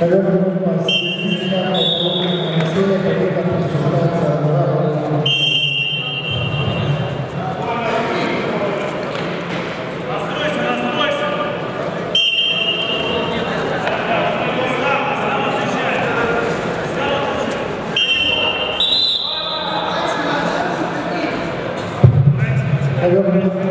Поверху пас, истинная полная насилия, которая присуждается в равном случае. Поверху пас,